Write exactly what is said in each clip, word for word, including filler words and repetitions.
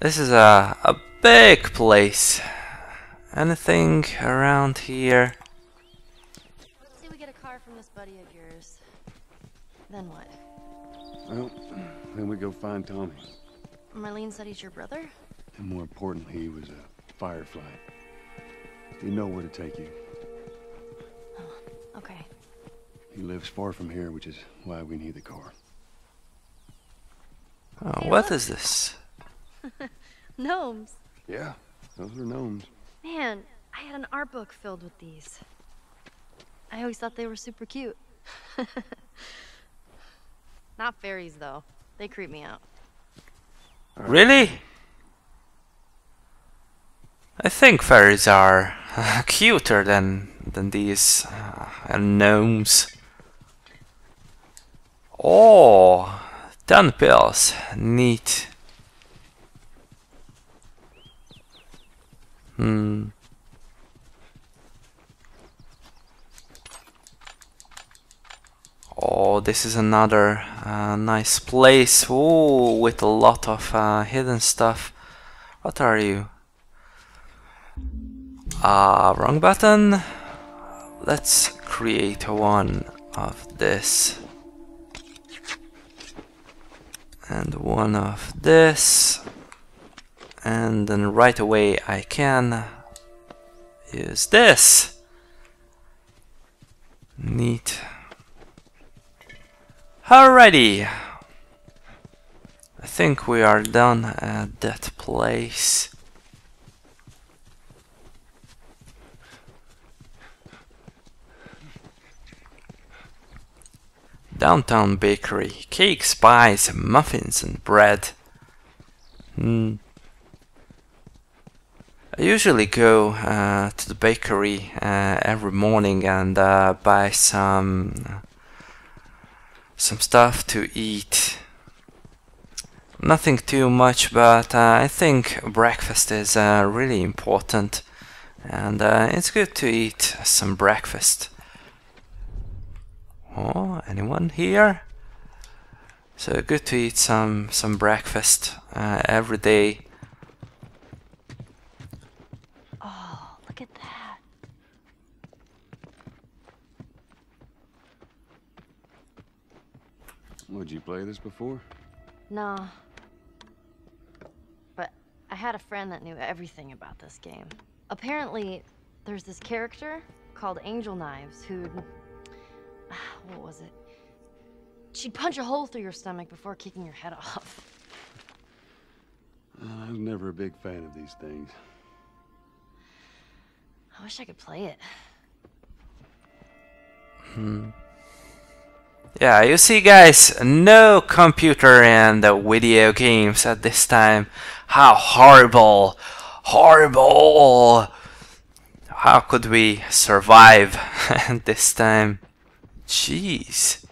This is a, a big place. Anything around here? Let's see we get a car from this buddy of yours. Then what? Well, then we go find Tommy. Marlene said he's your brother? And more importantly, he was a firefly. They know where to take you. Oh, okay. He lives far from here, which is why we need the car. Oh, hey, what look. Is this? Gnomes. Yeah, those are gnomes. Man, I had an art book filled with these. I always thought they were super cute. Not fairies, though. They creep me out. Right. Really? I think fairies are uh, cuter than than these uh, gnomes. Oh, ten pills. Neat. Hmm. Oh, this is another uh, nice place. Ooh, with a lot of uh, hidden stuff. What are you? Ah, uh, wrong button. Let's create one of this. And one of this. And then right away I can use this. Neat. Alrighty. I think we are done at that place. Downtown bakery. Cakes, pies, muffins and bread. Hmm. I usually go uh, to the bakery uh, every morning and uh, buy some some stuff to eat. Nothing too much, but uh, I think breakfast is uh, really important, and uh, it's good to eat some breakfast. Oh, anyone here? So good to eat some some breakfast uh, every day. Would you play this before? No. But I had a friend that knew everything about this game. Apparently, there's this character called Angel Knives who'd... What was it? She'd punch a hole through your stomach before kicking your head off. I was never a big fan of these things. I wish I could play it. Hmm. Yeah, you see guys, no computer and uh, video games at this time. How horrible, horrible. How could we survive at this time? Jeez.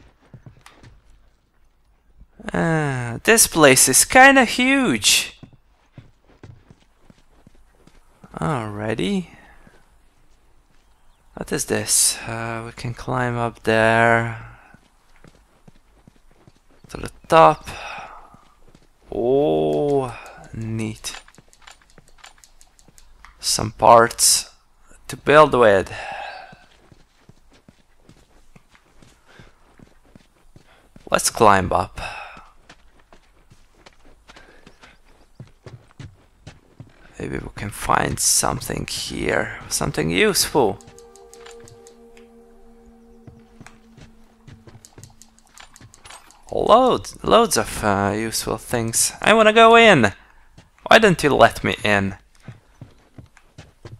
Uh, this place is kinda huge. Alrighty. What is this? Uh, we can climb up there. To the top. Oh, neat. Some parts to build with. Let's climb up. Maybe we can find something here, something useful. Loads, loads of uh, useful things. I wanna go in! Why don't you let me in?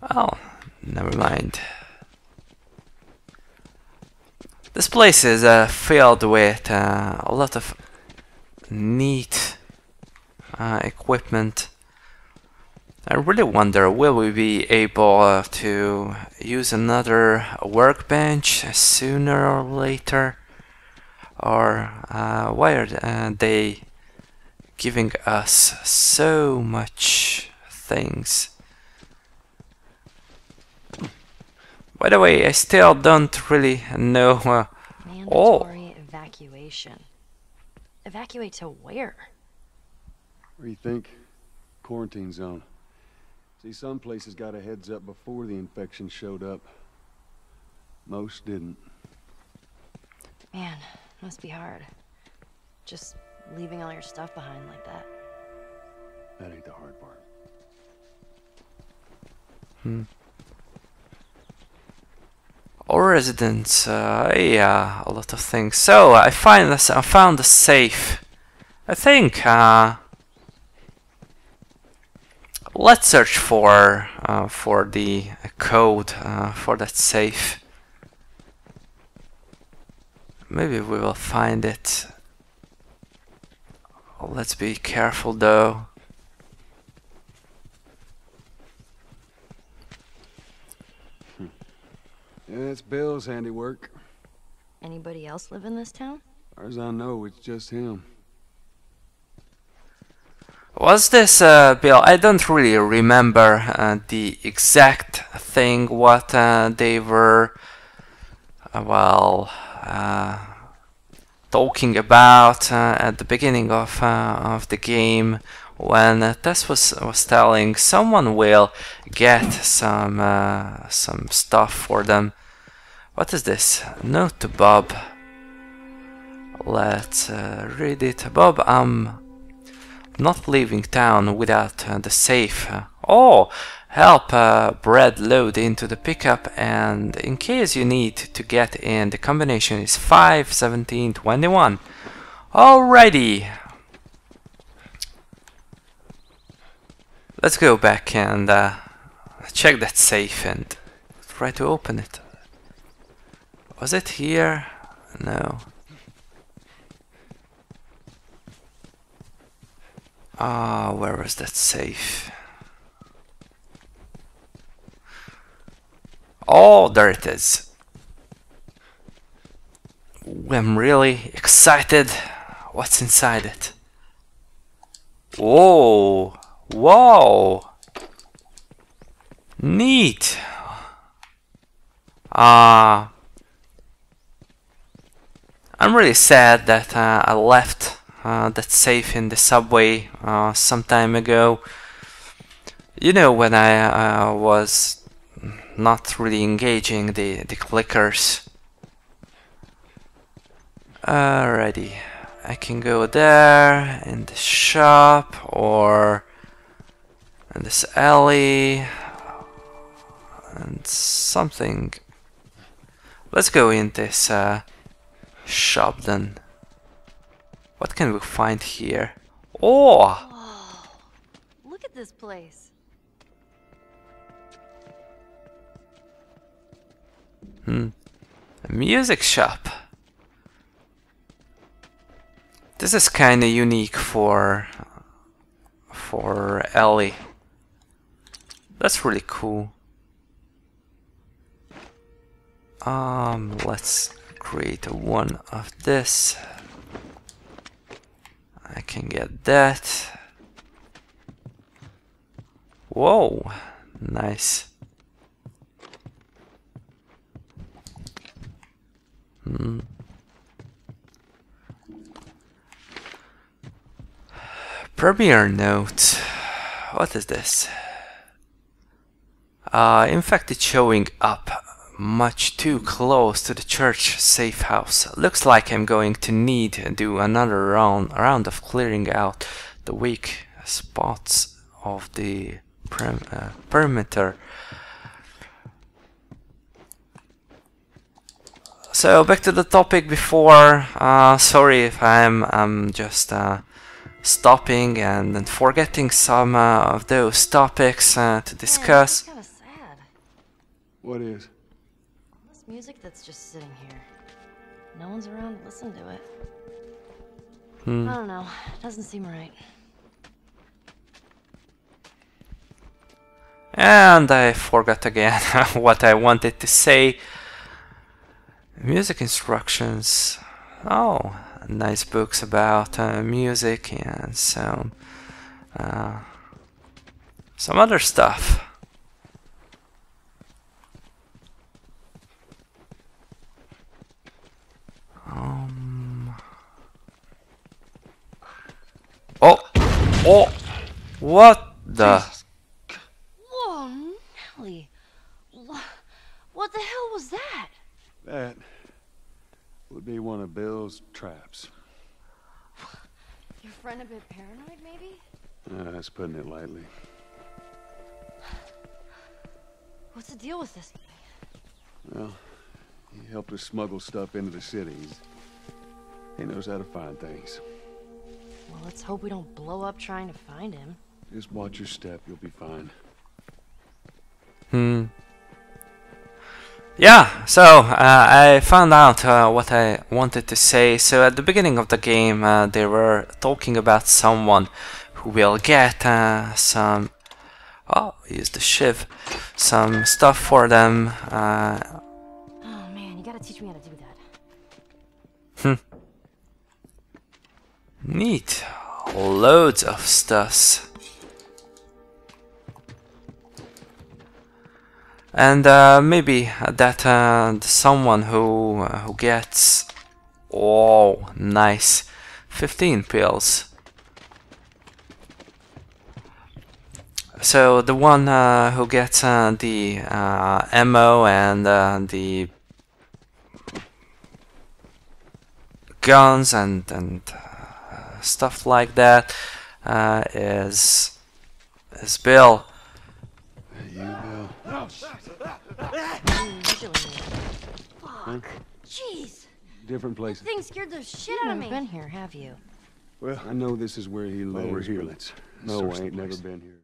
Well, never mind. This place is uh, filled with uh, a lot of neat uh, equipment. I really wonder, will we be able uh, to use another workbench sooner or later? Or uh, why are uh, they giving us so much things? By the way, I still don't really know. Uh, Mandatory oh. evacuation. Evacuate to where? What do you think? quarantine zone. See, some places got a heads up before the infection showed up. Most didn't. Man, must be hard. Just leaving all your stuff behind like that. That ain't the hard part. Hmm. All residents, uh, yeah, a lot of things. So I find this. I found a safe. I think. Uh, let's search for uh, for the code uh, for that safe. Maybe we will find it. Let's be careful though. Hmm. Yeah, that's Bill's handiwork. Anybody else live in this town? As I know, it's just him. Was this uh, Bill? I don't really remember uh, the exact thing what uh, they were uh, well uh, talking about uh, at the beginning of uh, of the game, when uh, Tess was was telling someone will get some uh, some stuff for them. What is this? Note to Bob. Let's uh, read it. Bob, I'm not leaving town without uh, the safe. Oh, help uh, Brad load into the pickup, and in case you need to get in, the combination is five, seventeen, twenty-one. Alrighty. Let's go back and uh, check that safe and try to open it. Was it here? No. Ah, where was that safe? Oh, there it is. I'm really excited. What's inside it? Whoa! Whoa! Neat! Ah, uh, I'm really sad that uh, I left Uh, that safe in the subway uh, some time ago. You know, when I uh, was not really engaging the, the clickers. Alrighty, I can go there in the shop or in this alley and something. Let's go in this uh, shop then. What can we find here? Oh! Whoa. Look at this place. Hmm. A music shop. This is kind of unique for for Ellie. That's really cool. Um, let's create one of this. I can get that. Whoa, nice. Hmm. Premiere note. What is this? Uh, in fact, it's showing up much too close to the church safe house. Looks like I'm going to need to do another round round of clearing out the weak spots of the prim, uh, perimeter. So back to the topic before. Uh, sorry if I'm I'm just uh, stopping and, and forgetting some uh, of those topics uh, to discuss. Yeah, that's kinda sad. What is? Music that's just sitting here. No one's around to listen to it. Hmm. I don't know. It doesn't seem right. And I forgot again what I wanted to say. Music instructions. Oh, nice books about uh, music and some, uh, some other stuff. Um. Oh, oh, what the... Whoa, Nelly. What the hell was that? That would be one of Bill's traps. Your friend a bit paranoid, maybe? Uh, that's putting it lightly. What's the deal with this thing? Well, he helped us smuggle stuff into the cities. He knows how to find things. Well, let's hope we don't blow up trying to find him. Just watch your step, you'll be fine. Hmm. Yeah, so uh, I found out uh, what I wanted to say. So at the beginning of the game, uh, they were talking about someone who will get uh, some... Oh, use the shiv. Some stuff for them. Uh, oh man, you gotta teach me how to do that. Hmm. Neat. Loads of stuff. And uh, maybe that uh, someone who uh, who gets, oh nice, fifteen pills. So the one uh, who gets uh, the uh, ammo and uh, the guns and and uh, stuff like that uh, is is Bill. Fuck. Jeez. Different places. That thing scared the shit out of me. You haven't been here, have you? Well, I know this is where he lives. Over here. No, I ain't never been here.